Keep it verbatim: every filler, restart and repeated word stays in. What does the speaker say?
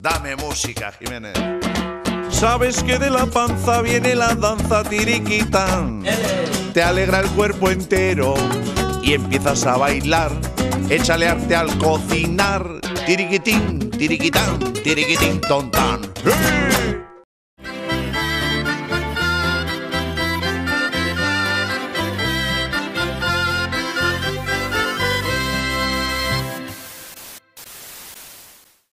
Dame música, Jiménez. Sabes que de la panza viene la danza tiriquita. Te alegra el cuerpo entero y empiezas a bailar. Échale arte al cocinar. Tiriquitín, tiriquitán, tiriquitín, tontán. ¡Eh!